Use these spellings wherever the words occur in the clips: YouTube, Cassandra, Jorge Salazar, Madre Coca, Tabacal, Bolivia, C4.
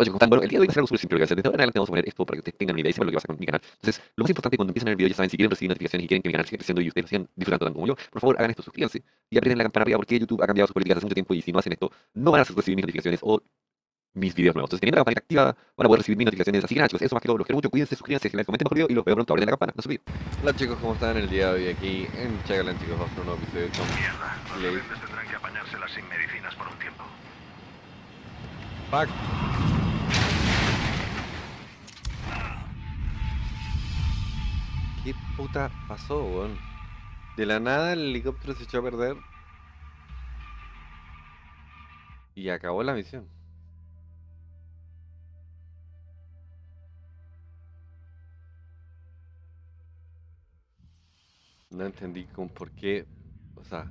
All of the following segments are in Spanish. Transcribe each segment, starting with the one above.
Oye, como tal, bueno, el día de hoy va a ser algo súper simple, ¿verdad? De ahora en adelante vamos a poner esto para que ustedes tengan una idea y sepan lo que pasa con mi canal. Entonces, lo más importante cuando empiezan a ver el video, ya saben, si quieren recibir notificaciones y quieren que mi canal siga creciendo y ustedes lo sigan disfrutando tanto como yo, por favor, hagan esto, suscríbanse y aprieten la campana arriba porque YouTube ha cambiado sus políticas hace mucho tiempo y si no hacen esto, no van a recibir mis notificaciones o mis videos nuevos. Entonces, teniendo la campanita activa, van a poder recibir mis notificaciones. Así que nada, chicos, eso más que todo, los quiero mucho, cuídense, suscríbanse, comenten bajo el video y los veo pronto, abren la campana, no se olviden. Hola chicos, ¿cómo están? El día de hoy aquí en Chagalan, chicos, vamos a un nuevo episodio con... Mierda, los rebeldes tendrán que apañárselas sin medicinas por un tiempo. Fuck. ¿Qué puta pasó, weón? De la nada el helicóptero se echó a perder y acabó la misión. No entendí con por qué, o sea,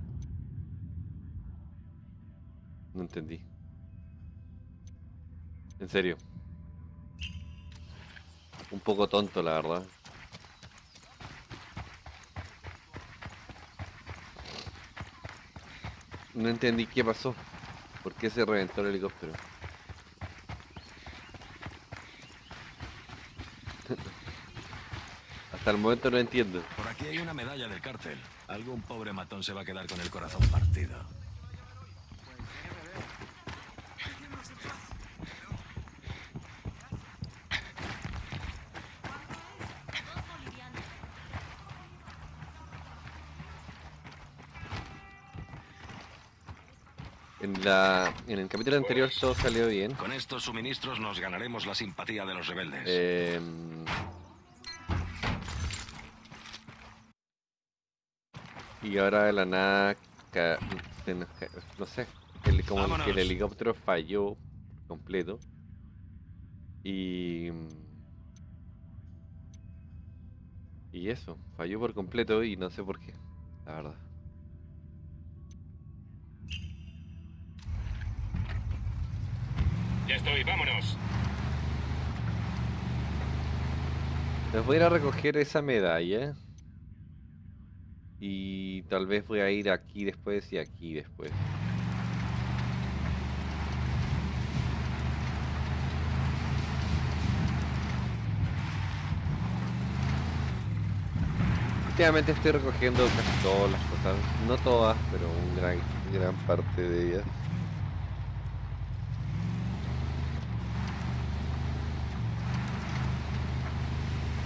no entendí. En serio. Un poco tonto, la verdad. No entendí qué pasó. ¿Por qué se reventó el helicóptero? Hasta el momento no entiendo. Por aquí hay una medalla del cártel. Algún pobre matón se va a quedar con el corazón partido. En el capítulo anterior todo salió bien. Con estos suministros nos ganaremos la simpatía de los rebeldes. Y ahora de la nada... No sé, como que el helicóptero falló completo. Y eso, falló por completo y no sé por qué, la verdad. Ya estoy, vámonos. Les voy a ir a recoger esa medalla. Y tal vez voy a ir aquí después y aquí después. Últimamente estoy recogiendo casi todas las cosas. No todas, pero una gran parte de ellas.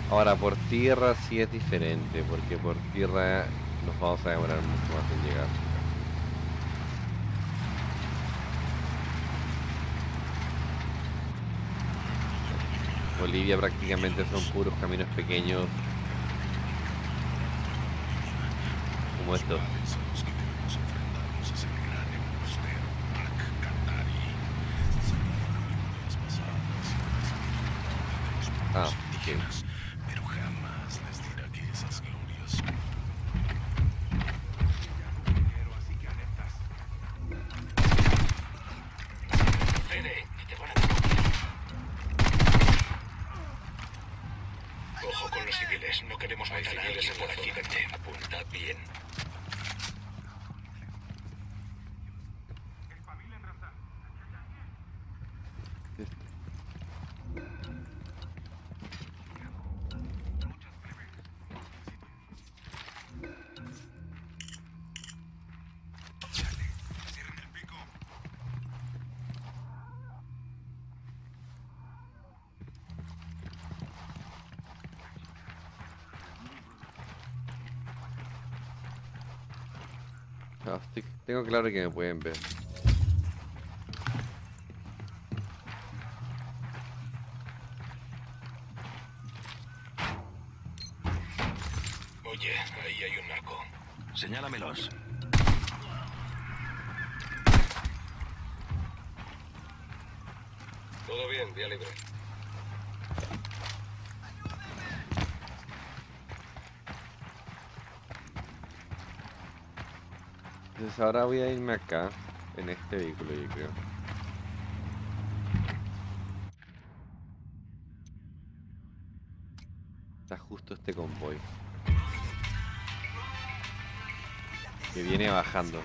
Ahora por tierra sí es diferente, porque por tierra nos vamos a demorar mucho más en llegar. Bolivia prácticamente son puros caminos pequeños como estos. Ah, ok. Ah, tengo claro que me pueden ver. Oye, ahí hay un narco. Señálamelos. Todo bien, vía libre. Entonces ahora voy a irme acá, en este vehículo yo creo. Está justo este convoy que viene bajando.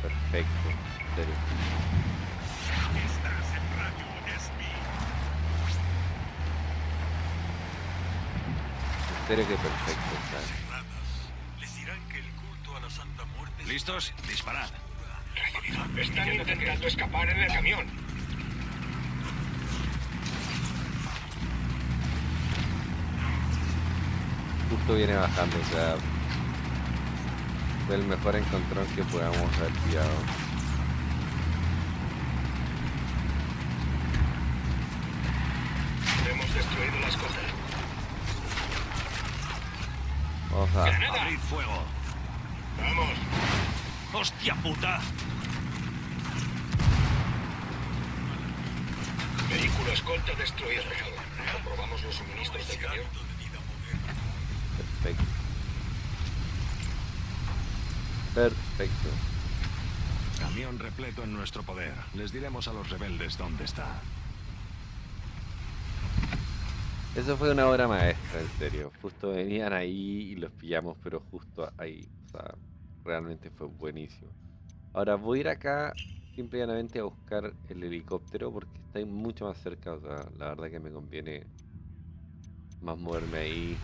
Perfecto, en serio. criterio que perfecto, claro. Les dirán que el culto a la Santa Muerte... ¿Listos? Disparad. Están intentando escapar en el camión. Justo viene bajando, o sea... Fue el mejor encontrón que podamos haber pillado. Destruido las cosas. Oja. ¡Granada! ¡Abrid fuego! ¡Vamos! ¡Hostia puta! Vehículo escolta destruido. Comprobamos los suministros del camión. Perfecto. Perfecto. Camión repleto en nuestro poder. Les diremos a los rebeldes dónde está. Eso fue una obra maestra, en serio. Justo venían ahí y los pillamos, pero justo ahí. O sea, realmente fue buenísimo. Ahora voy a ir acá, simple y llanamente, a buscar el helicóptero porque está mucho más cerca. O sea, la verdad que me conviene más moverme ahí.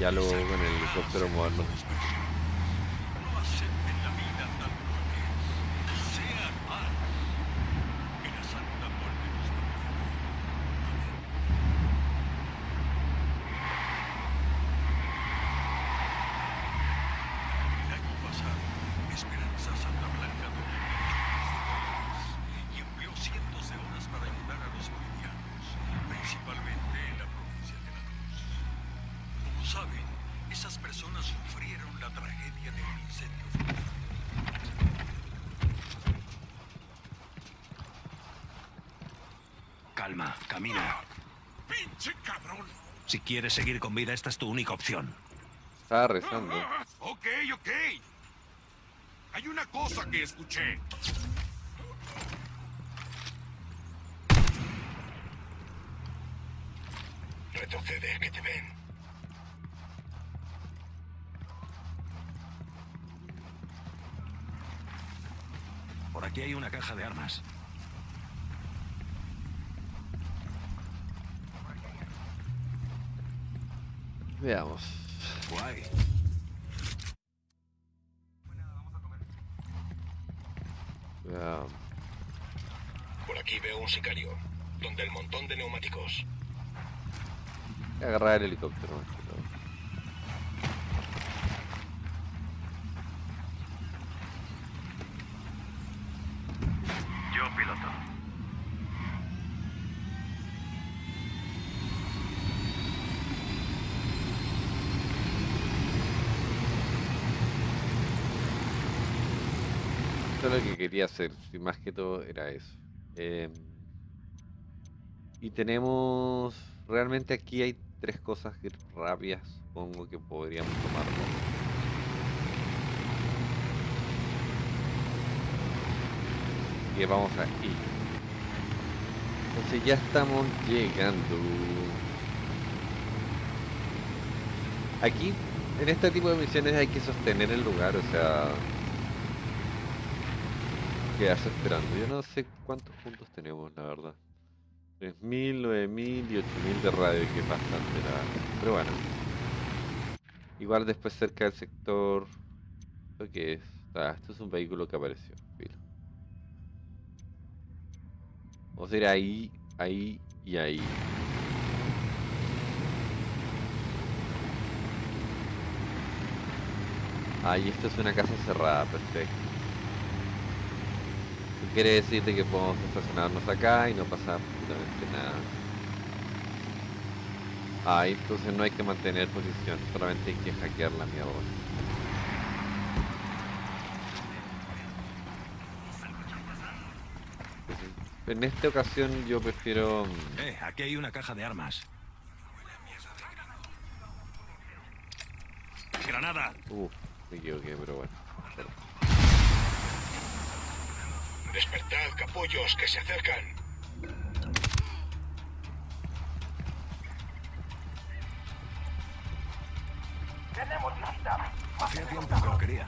Ya luego con el helicóptero movernos. Calma, camina. ¡Pinche cabrón! Si quieres seguir con vida, esta es tu única opción. Estaba rezando. Ok. Hay una cosa que escuché. Retrocede, que te ven. Por aquí hay una caja de armas. Veamos. Guay. Por aquí veo un sicario, donde el montón de neumáticos. Voy a agarrar el helicóptero. Yo piloto. Lo que quería hacer, y más que todo era eso. Y tenemos realmente aquí hay tres cosas que rápidas, supongo que podríamos tomar. Y vamos aquí. Entonces ya estamos llegando. Aquí, en este tipo de misiones hay que sostener el lugar, o sea... Quedarse esperando. Yo no sé cuántos puntos tenemos, la verdad. 3000, 9000 y 8000 de radio, que es bastante, la verdad. Pero bueno. Igual después cerca del sector... Lo que es... Ah, esto es un vehículo que apareció. Filo. Vamos a ir ahí, ahí y ahí. Ah, y esto es una casa cerrada, perfecto. Quiere decirte que podemos estacionarnos acá y no pasa absolutamente nada. Ah, entonces no hay que mantener posición, solamente hay que hackear la mierda. En esta ocasión yo prefiero... aquí hay una caja de armas. ¡Granada! Me equivoqué, pero bueno. Despertad, capullos, que se acercan. Tenemos lista. Hacía tiempo que lo quería.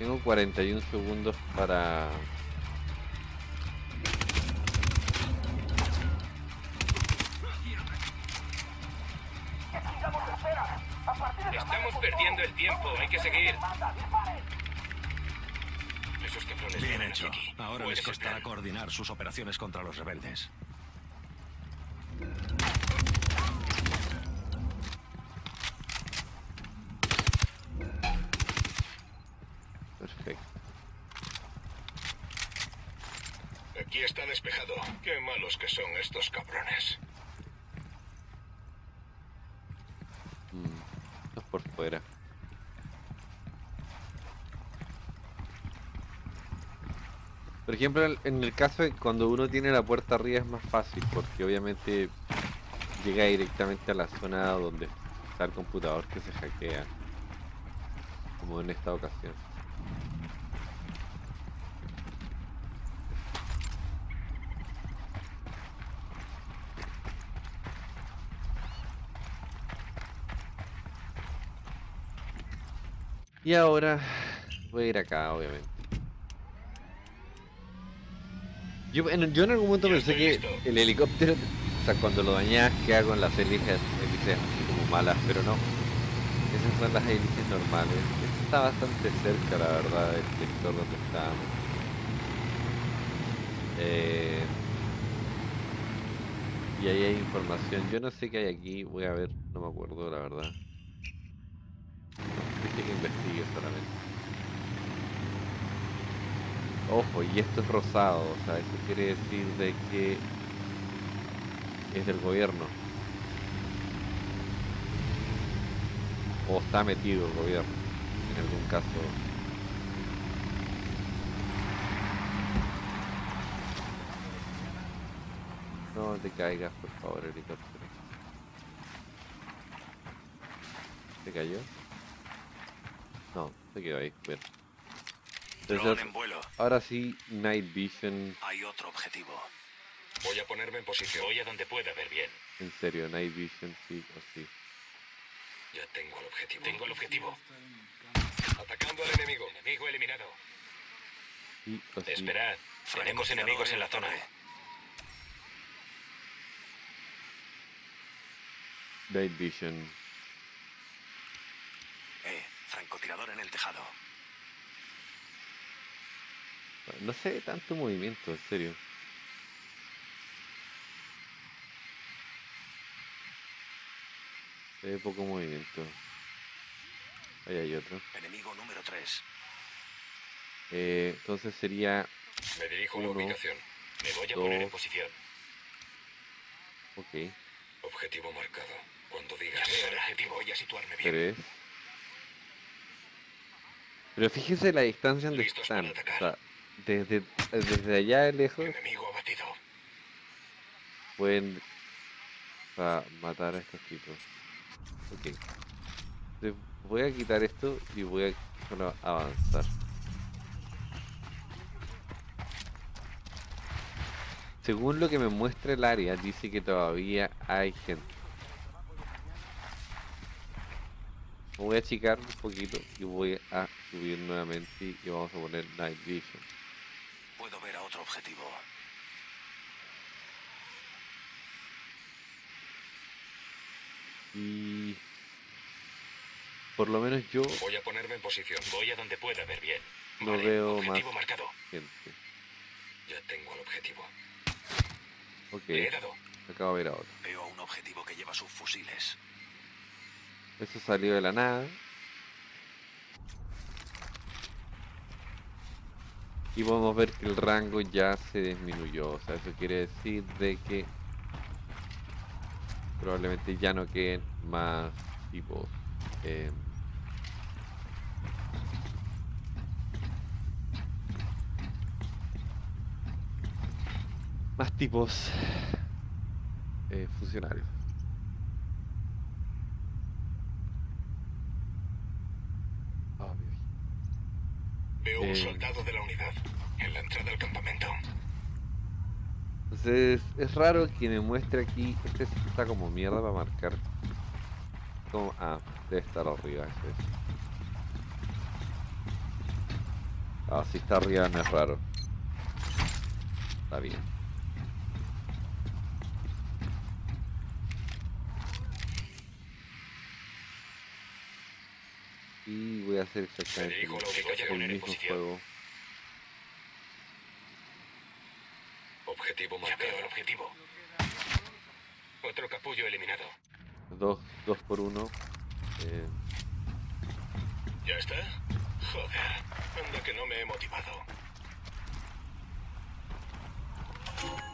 Tengo 41 segundos para corriendo el tiempo, hay que seguir. Esos cabrones. Bien hecho. Ahora les costará coordinar sus operaciones contra los rebeldes. Perfecto. Aquí está despejado. Qué malos que son estos cabrones. No por fuera. Por ejemplo, en el caso de cuando uno tiene la puerta arriba es más fácil, porque obviamente llega directamente a la zona donde está el computador que se hackea, como en esta ocasión. Y ahora voy a ir acá, obviamente. Yo en algún momento pensé que el helicóptero, o sea, cuando lo dañas queda con las hélices así como malas, pero no. Esas son las hélices normales. Esto está bastante cerca, la verdad, del sector donde estábamos. Y ahí hay información. Yo no sé qué hay aquí, voy a ver, no me acuerdo, la verdad. Viste que investigue solamente. Ojo, y esto es rosado, o sea, eso quiere decir de que es del gobierno. O está metido el gobierno, en algún caso. No te caigas, por favor, helicóptero. ¿Se cayó? No, se quedó ahí, bien. Entonces, ahora sí, Night Vision. Hay otro objetivo. Voy a ponerme en posición. Voy a donde pueda ver bien. En serio, Night Vision, sí o sí. Ya tengo el objetivo. Tengo el objetivo. Atacando al enemigo. Enemigo eliminado. Sí o sí. Esperad. Tenemos enemigos en la zona. Night Vision. Francotirador en el tejado. No se ve tanto movimiento, en serio. Se ve poco movimiento. Ahí hay otro. Enemigo número 3. Entonces sería... Me dirijo a la ubicación. Me voy a poner en posición. Ok. Objetivo marcado. Cuando digas el objetivo voy a situarme bien. 3. Pero fíjese la distancia donde están. O sea, desde allá de lejos pueden matar a estos tipos. Ok, entonces voy a quitar esto y voy a solo avanzar. Según lo que me muestra el área, dice que todavía hay gente. Me voy a achicar un poquito y voy a subir nuevamente y vamos a poner Night Vision. Puedo ver a otro objetivo. Y... por lo menos yo... voy a ponerme en posición. Voy a donde pueda ver bien. No veo objetivo más marcado. Gente. Ya tengo el objetivo. Ok. Le he dado. Acabo de ver a otro. Veo a un objetivo que lleva sus fusiles. Eso salió de la nada. Y podemos ver que el rango ya se disminuyó. O sea, eso quiere decir de que probablemente ya no queden más tipos. Más tipos funcionarios. Veo un soldado de la unidad en la entrada al campamento. Entonces es raro que me muestre aquí. Este está como mierda para marcar. Como, debe estar arriba. Si está arriba no es raro. Está bien. y voy a hacer exactamente el mismo juego. Objetivo marcado. El objetivo. Otro capullo eliminado. Dos por uno. ¿Ya está? Joder, anda que no me he motivado.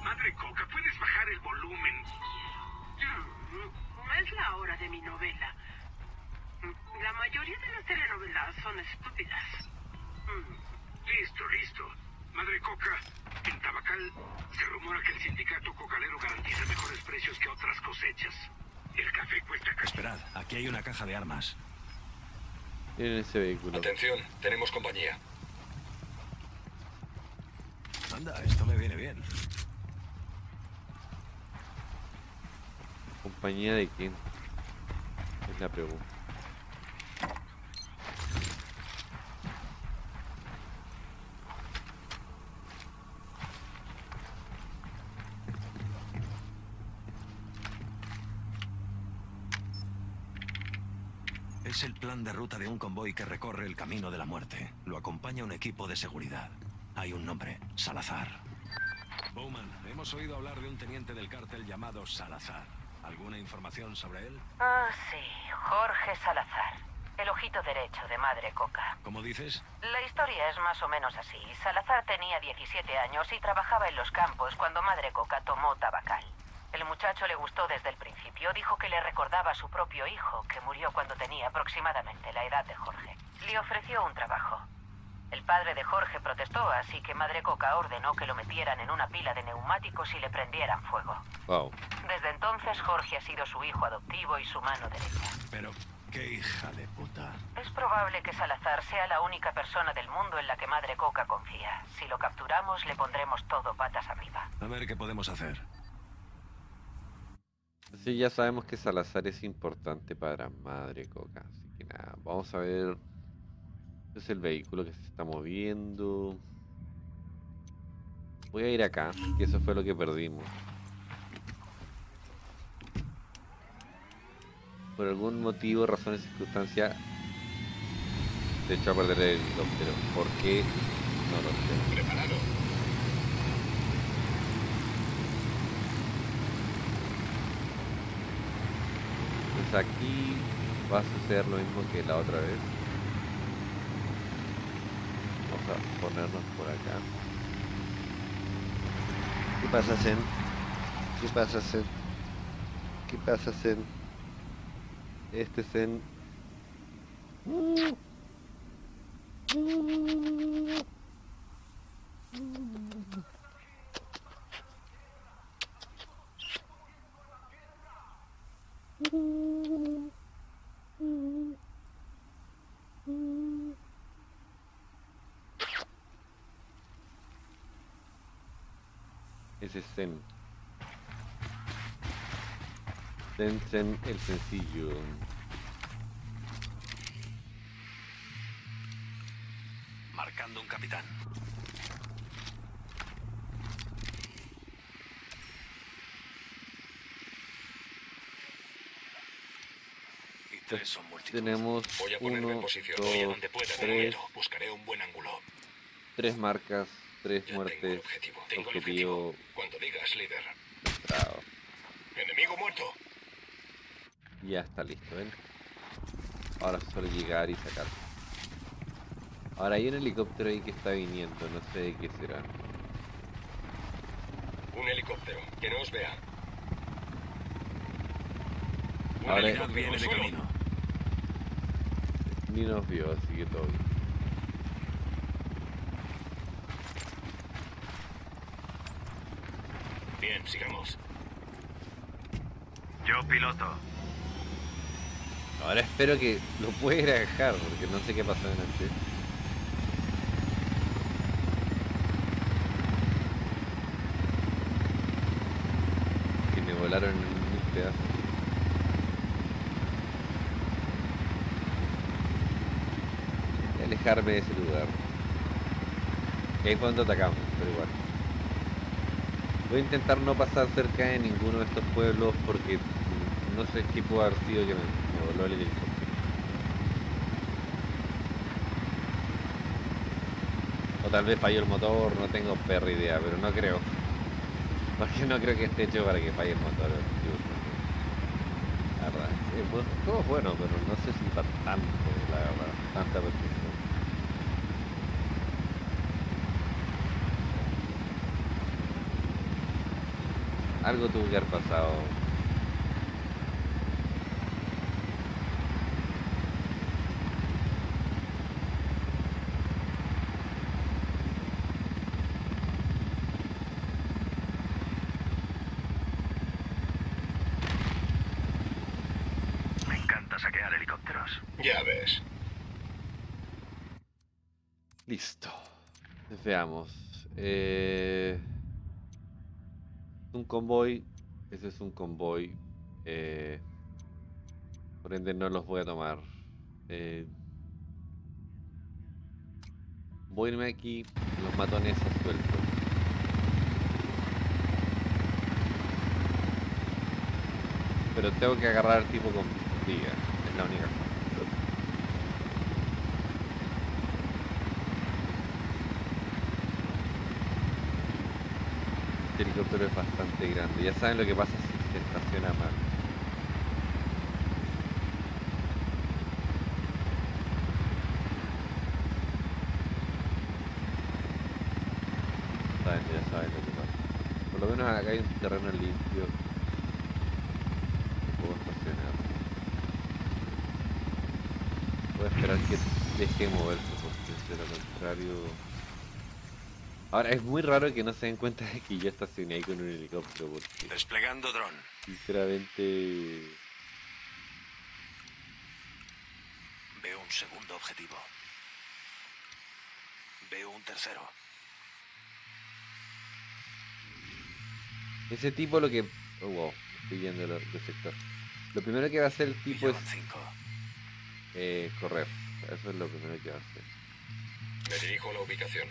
Madre Coca, ¿puedes bajar el volumen? Es la hora de mi novela. La mayoría de las telenovelas son estúpidas. Listo, listo. Madre Coca, en Tabacal se rumora que el sindicato cocalero garantiza mejores precios que otras cosechas. El café cuesta casi. Esperad, aquí hay una caja de armas. Miren ese vehículo. Atención, tenemos compañía. Anda, esto me viene bien. ¿Compañía de quién? Es la pregunta. Es el plan de ruta de un convoy que recorre el camino de la muerte. Lo acompaña un equipo de seguridad. Hay un nombre, Salazar. Bowman, hemos oído hablar de un teniente del cártel llamado Salazar. ¿Alguna información sobre él? Ah, sí, Jorge Salazar. El ojito derecho de Madre Coca. ¿Cómo dices? La historia es más o menos así. Salazar tenía 17 años y trabajaba en los campos cuando Madre Coca tomó Tabacal. El muchacho le gustó desde el principio, dijo que le recordaba a su propio hijo, que murió cuando tenía aproximadamente la edad de Jorge. Le ofreció un trabajo. El padre de Jorge protestó, así que Madre Coca ordenó que lo metieran en una pila de neumáticos y le prendieran fuego. Wow. Desde entonces Jorge ha sido su hijo adoptivo y su mano derecha. Pero, qué hija de puta. Es probable que Salazar sea la única persona del mundo en la que Madre Coca confía. Si lo capturamos, le pondremos todo patas arriba. A ver qué podemos hacer. Sí, ya sabemos que Salazar es importante para Madre Coca, así que nada, vamos a ver. Es el vehículo que se está moviendo. Voy a ir acá, que eso fue lo que perdimos. Por algún motivo, razón y circunstancia, se echó a perder el helicóptero. ¿Por qué? No lo sé. Preparado. Pues aquí va a suceder lo mismo que la otra vez. A ponernos por acá. ¿Qué pasa, Zen? ¿Qué pasa, Zen? ¿Qué pasa, Zen? Este Zen. Zen. Zen, Zen, el sencillo. Marcando un capitán. Y tres son multitud. Tenemos voy a ponerme en posición. Voy a donde pueda, tres. Buscaré un buen ángulo. Tres marcas. Tres ya muertes. Tengo el objetivo. Tengo el objetivo. Cuando digas, líder. Bravo. Enemigo muerto. Ya está listo, ¿ven? Ahora solo llegar y sacarlo. Ahora hay un helicóptero ahí que está viniendo. No sé de qué será. Un helicóptero. Que no os vea. Ahora viene de camino. Ni nos vio, así que todo bien. Bien, sigamos. Yo piloto. Ahora espero que lo pueda dejar, porque no sé qué pasó delante. Que me volaron en un pedazo. Voy a alejarme de ese lugar. Que es cuando atacamos, pero igual. Voy a intentar no pasar cerca de ninguno de estos pueblos porque no sé qué pudo haber sido que me voló el helicóptero. o tal vez falló el motor, no tengo perra idea, pero no creo, porque no creo que esté hecho para que falle el motor. La verdad, el juego es bueno, pero no sé si para tanto, la verdad, tanta perfección. Algo tuvo que haber pasado. Me encanta saquear helicópteros. Ya ves. Listo. Veamos. Un convoy, ese es un convoy, por ende no los voy a tomar. Voy a irme aquí, los matones a suelto. Pero tengo que agarrar tipo con viga, es la única forma. El helicóptero es bastante grande, ya saben lo que pasa si se estaciona mal. Ya saben lo que pasa. Por lo menos acá hay un terreno limpio. Puedo estacionar. Voy a esperar que deje moverse, porque de lo contrario... Ahora, es muy raro que no se den cuenta de que yo estacioné ahí con un helicóptero, porque... Desplegando dron. Sinceramente... Veo un segundo objetivo. Veo un tercero. Ese tipo lo que... Oh, wow, estoy viendo el sector. Lo primero que va a hacer el tipo es... correr. Eso es lo primero que va a hacer. Me dirijo a la ubicación.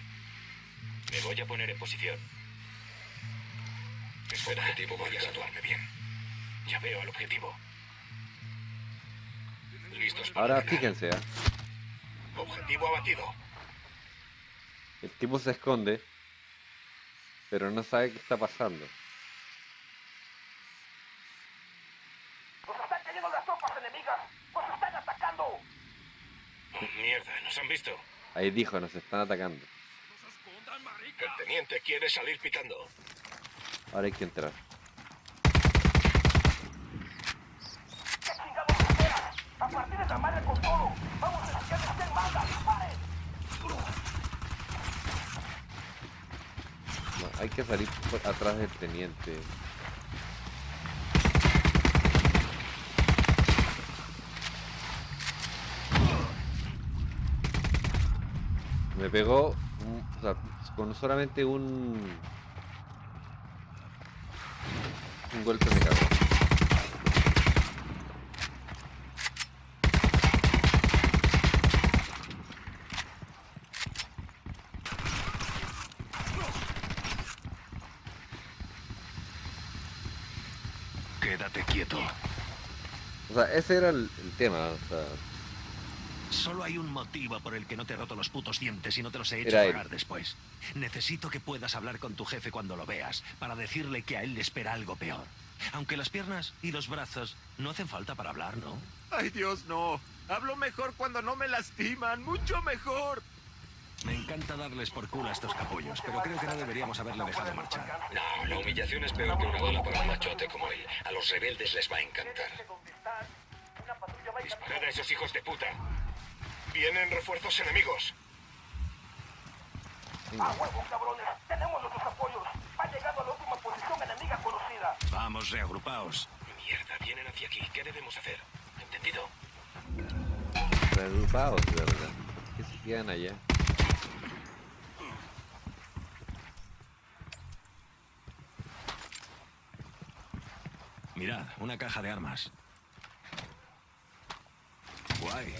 Me voy a poner en posición. Espera, objetivo, voy a situarme bien. Ya veo al objetivo. Listos. Ahora fíjense, objetivo abatido. El tipo se esconde, pero no sabe qué está pasando. ¡Nos están teniendo las tropas enemigas! ¡Nos están atacando! Mierda, nos han visto. Ahí dijo, nos están atacando. El teniente quiere salir picando. Ahora hay que entrar. ¿Qué chingados esperas? ¡A partir de la madre con todo! ¡Vamos a las que manda! ¡Pare! No, hay que salir por atrás del teniente. Me pegó... O sea, con solamente un golpe me cago. Quédate quieto. O sea, ese era el tema, o sea... Solo hay un motivo por el que no te he roto los putos dientes y no te los he hecho pagar después. Necesito que puedas hablar con tu jefe cuando lo veas, para decirle que a él le espera algo peor. Aunque las piernas y los brazos no hacen falta para hablar, ¿no? ¡Ay, Dios, no! Hablo mejor cuando no me lastiman, ¡mucho mejor! Me encanta darles por culo a estos capullos, pero creo que no deberíamos haberle dejado marchar. No, la humillación es peor que una bala para un machote como él. A los rebeldes les va a encantar. Disparad a esos hijos de puta. Vienen refuerzos enemigos. ¡A huevo, cabrones! ¡Tenemos nuestros apoyos! ¡Ha llegado a la última posición enemiga conocida! Vamos, reagrupaos. Mierda, vienen hacia aquí. ¿Qué debemos hacer? ¿Entendido? Reagrupaos, de verdad. ¿Por qué se quedan allá? Mirad, una caja de armas. Guay.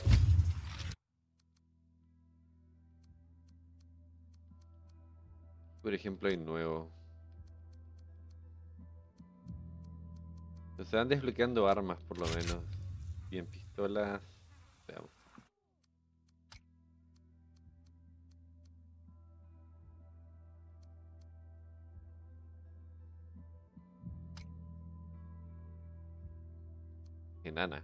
Por ejemplo, hay nuevo. Se van desbloqueando armas, por lo menos. Bien, pistolas. Veamos. enana.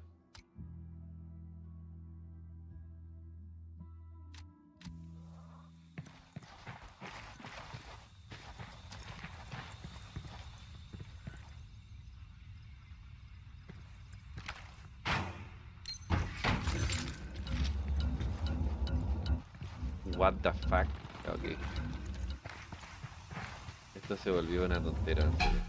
What the fuck? Ok. Esto se volvió una tontera, en serio.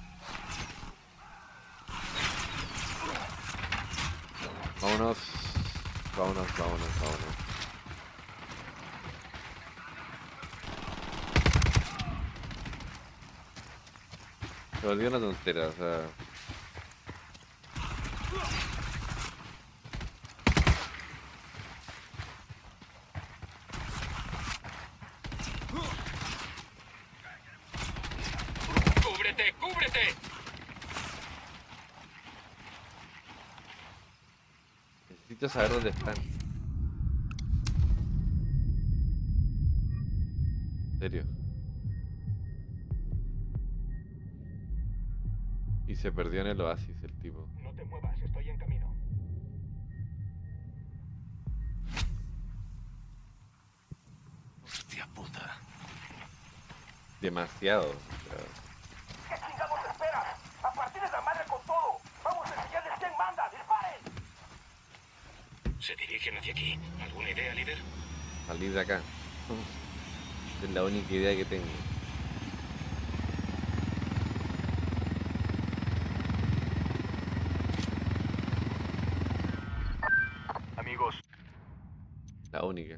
Vámonos. Vámonos, vámonos, vámonos. Se volvió una tontera, o sea... Necesito saber dónde están. En serio. Y se perdió en el oasis el tipo. No te muevas, estoy en camino. Hostia puta. Demasiado. Se dirigen hacia aquí. ¿Alguna idea, líder? Salir de acá. Es la única idea que tengo. Amigos. La única.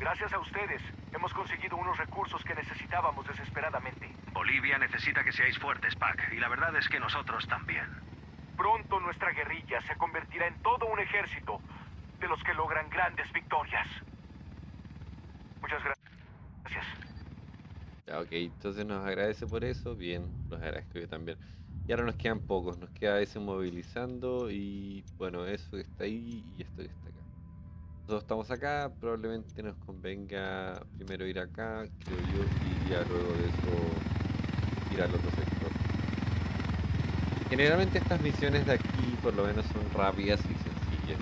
Gracias a ustedes, hemos conseguido unos recursos que necesitábamos desesperadamente. Bolivia necesita que seáis fuertes, Pac, y la verdad es que nosotros también. Pronto nuestra guerrilla se convertirá en todo un ejército de los que logran grandes victorias. Muchas gracias. Ya, ok, entonces nos agradece por eso. Bien, los agradezco yo también. Y ahora nos quedan pocos, nos queda ese movilizando y bueno, eso que está ahí y esto que está acá. Nosotros estamos acá, probablemente nos convenga primero ir acá, creo yo, y ya luego de eso ir al otro sector. Generalmente estas misiones de aquí por lo menos son rápidas y sencillas.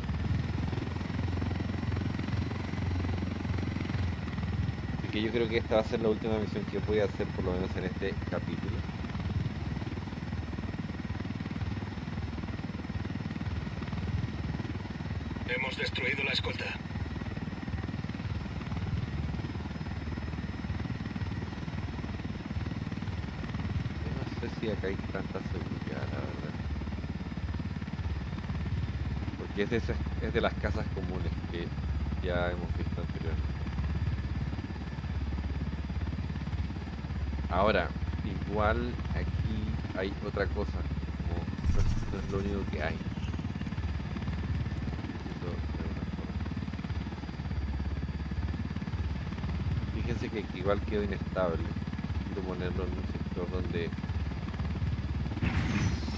Así que yo creo que esta va a ser la última misión que voy a hacer por lo menos en este capítulo. Hemos destruido la escolta. No sé si acá hay tanta seguridad, la verdad. Porque es de las casas comunes que ya hemos visto anteriormente. Ahora, igual aquí hay otra cosa, como no es lo único que hay. Fíjense que igual quedó inestable. Quiero ponerlo en un sector donde...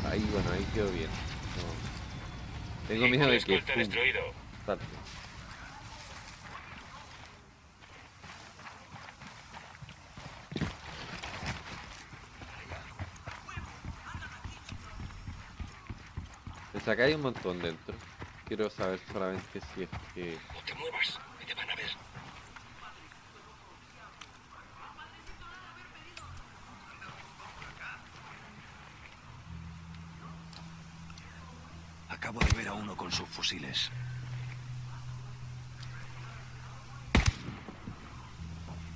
Ahí, bueno, ahí quedó bien. No. Tengo miedo de que... Salte. Pues acá hay un montón dentro. Quiero saber solamente si es que... No te muevas, que te van a ver. Acabo de ver a uno con sus fusiles.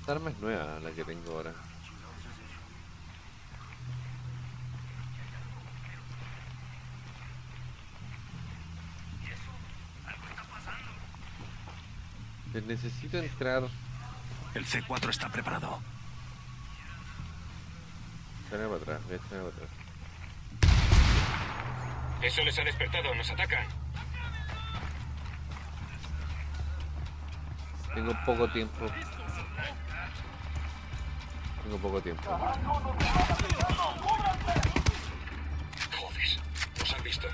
Esta arma es nueva, la que tengo ahora. Necesito entrar. El C4 está preparado. Echarme para atrás, echarme para atrás. Eso les ha despertado, nos atacan. Tengo poco tiempo. Tengo poco tiempo. Joder, nos han visto.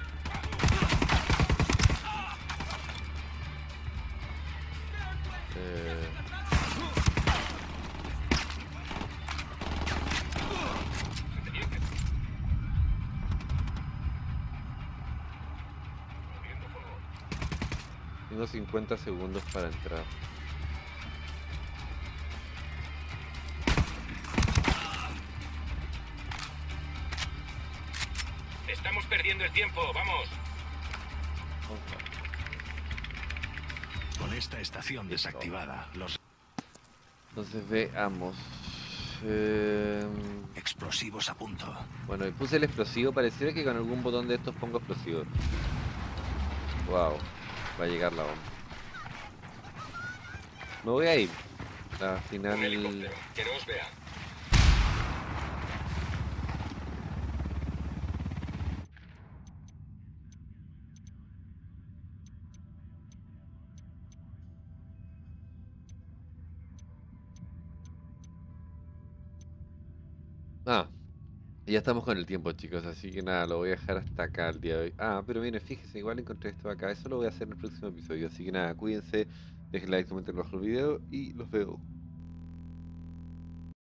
y unos 50 segundos para entrar. Estamos perdiendo el tiempo, vamos. Okay. Con esta estación desactivada, los... Entonces veamos. Explosivos a punto. Bueno, y puse el explosivo. Pareciera que con algún botón de estos pongo explosivos. Wow, va a llegar la bomba. Me voy a ir. Al final. Un helicóptero, que no os vea. Ah, ya estamos con el tiempo, chicos, así que nada, lo voy a dejar hasta acá el día de hoy. Ah, pero miren, fíjense, igual encontré esto acá, eso lo voy a hacer en el próximo episodio, así que nada, cuídense, dejen like, comenten bajo el video y los veo.